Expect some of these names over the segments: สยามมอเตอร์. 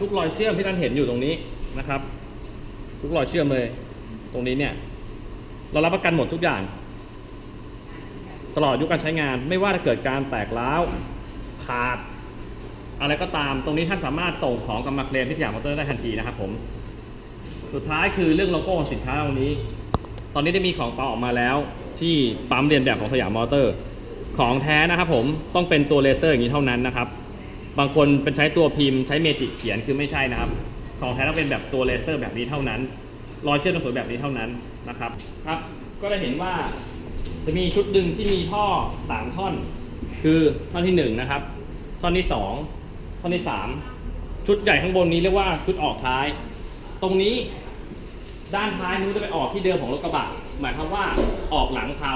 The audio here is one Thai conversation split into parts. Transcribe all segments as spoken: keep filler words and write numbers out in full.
ทุกรอยเชื่อมที่ท่านเห็นอยู่ตรงนี้นะครับทุกรอยเชื่อมเลยตรงนี้เนี่ยเรารับประกันหมดทุกอย่างตลอดอายุการใช้งานไม่ว่าจะเกิดการแตกร้าวขาดอะไรก็ตามตรงนี้ท่านสามารถส่งของกลับมาเคลมที่สยามมอเตอร์ได้ทันทีนะครับผมสุดท้ายคือเรื่องโลโก้ของสินค้าตรงนี้ตอนนี้ได้มีของปลอมออกมาแล้วที่ปั๊มเรียนแบบของสยามมอเตอร์ของแท้นะครับผมต้องเป็นตัวเลเซอร์อย่างนี้เท่านั้นนะครับบางคนเป็นใช้ตัวพิมพ์ใช้เมจิกเขียนคือไม่ใช่นะครับของแท้ต้องเป็นแบบตัวเลเซอร์แบบนี้เท่านั้นรอยเชื่อมต้องสวยแบบนี้เท่านั้นนะครับครับก็ได้เห็นว่าจะมีชุดดึงที่มีท่อสามท่อนคือท่อนที่หนึ่งนะครับท่อนที่สองท่อนที่สามชุดใหญ่ข้างบนนี้เรียกว่าชุดออกท้ายตรงนี้ด้านท้ายนู้นจะไปออกที่เดิมของรถกระบะหมายความว่าออกหลังเพลา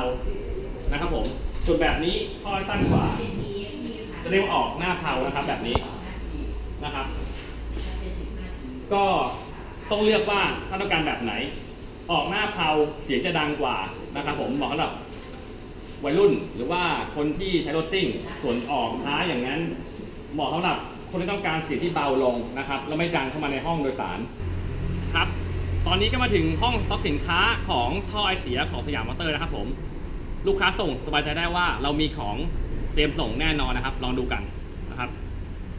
นะครับผมส่วนแบบนี้ท่อสั้นกว่าจะเรียกว่าออกหน้าเพลานะครับแบบนี้นะครับก็ต้องเลือกว่าท่านต้องการแบบไหนออกหน้าเพลาเสียงจะดังกว่านะครับผมบอกแล้ววัยรุ่นหรือว่าคนที่ใช้รถซิ่งส่วนออกท้ายอย่างนั้นเหมาะสำหรับคนที่ต้องการเสียงที่เบาลงนะครับแล้วไม่ดังเข้ามาในห้องโดยสารครับตอนนี้ก็มาถึงห้องสต็อกสินค้าของท่อไอเสียของสยามมอเตอร์นะครับผมลูกค้าส่งสบายใจได้ว่าเรามีของเตรียมส่งแน่นอนนะครับลองดูกันนะครับ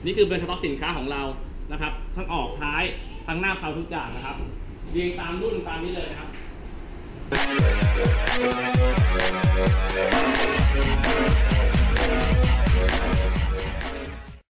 นี่คือเป็นสต็อกสินค้าของเรานะครับทั้งออกท้ายทั้งหน้าเพลาทุกอย่างนะครับเรียงตามรุ่นตามนี้เลยนะครับ